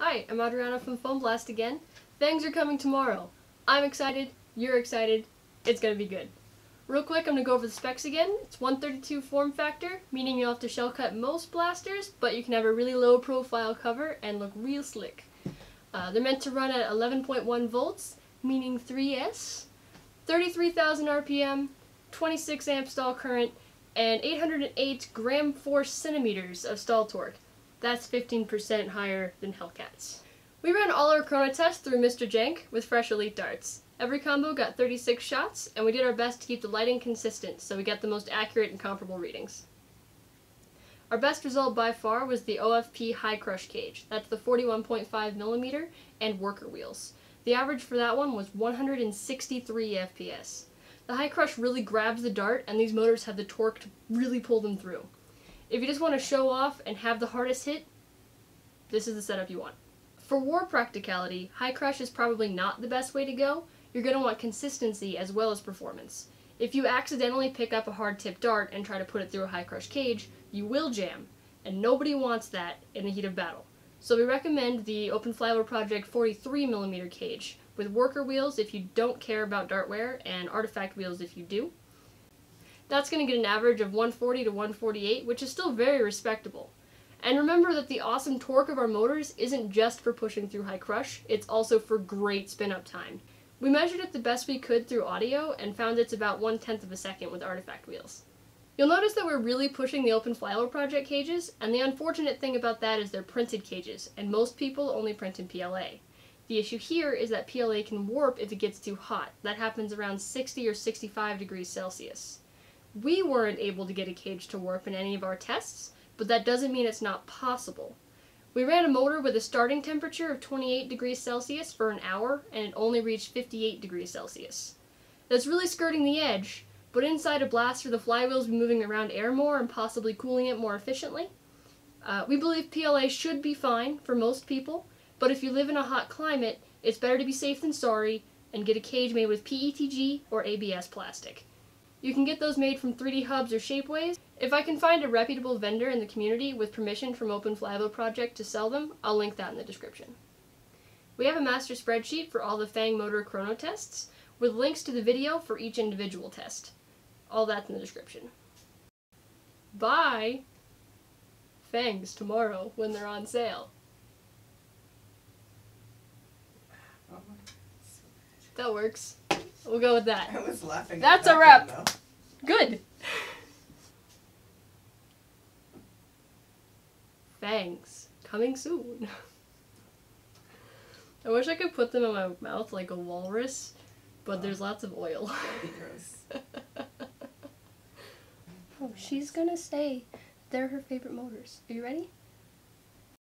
Hi, I'm Adriana from Foam Blast again. Fangs are coming tomorrow. I'm excited, you're excited, it's gonna be good. Real quick, I'm gonna go over the specs again. It's 132 form factor, meaning you'll have to shell cut most blasters, but you can have a really low profile cover and look real slick. They're meant to run at 11.1 volts, meaning 3S, 33,000 RPM, 26 amp stall current, and 808 gram-force-centimeters of stall torque. That's 15% higher than Hellcats. We ran all our chrono tests through Mr. Jank with Fresh Elite Darts. Every combo got 36 shots, and we did our best to keep the lighting consistent so we got the most accurate and comparable readings. Our best result by far was the OFP High Crush Cage. That's the 41.5mm and worker wheels. The average for that one was 163 FPS. The High Crush really grabs the dart, and these motors have the torque to really pull them through. If you just want to show off and have the hardest hit, this is the setup you want. For war practicality, High Crush is probably not the best way to go. You're going to want consistency as well as performance. If you accidentally pick up a hard tip dart and try to put it through a High Crush cage, you will jam, and nobody wants that in the heat of battle. So we recommend the Open Flyer Project 43mm cage, with worker wheels if you don't care about dart wear, and artifact wheels if you do. That's going to get an average of 140 to 148, which is still very respectable. And remember that the awesome torque of our motors isn't just for pushing through High Crush, it's also for great spin-up time. We measured it the best we could through audio and found it's about 1/10 of a second with artifact wheels. You'll notice that we're really pushing the Open Flyer Project cages, and the unfortunate thing about that is they're printed cages, and most people only print in PLA. The issue here is that PLA can warp if it gets too hot. That happens around 60 or 65 degrees Celsius. We weren't able to get a cage to warp in any of our tests, but that doesn't mean it's not possible. We ran a motor with a starting temperature of 28 degrees Celsius for an hour, and it only reached 58 degrees Celsius. That's really skirting the edge, but inside a blaster the flywheel's been moving around air more and possibly cooling it more efficiently. We believe PLA should be fine for most people, but if you live in a hot climate, it's better to be safe than sorry and get a cage made with PETG or ABS plastic. You can get those made from 3D Hubs or Shapeways. If I can find a reputable vendor in the community with permission from Open Flyer Project to sell them, I'll link that in the description. We have a master spreadsheet for all the Fang motor chrono tests, with links to the video for each individual test. All that's in the description. Buy Fangs tomorrow when they're on sale. That works. We'll go with that. I was laughing. That's a wrap. Good. Fangs. Coming soon. I wish I could put them in my mouth like a walrus, but there's lots of oil. That'd be gross. Oh, she's gonna stay. They're her favorite motors. Are you ready?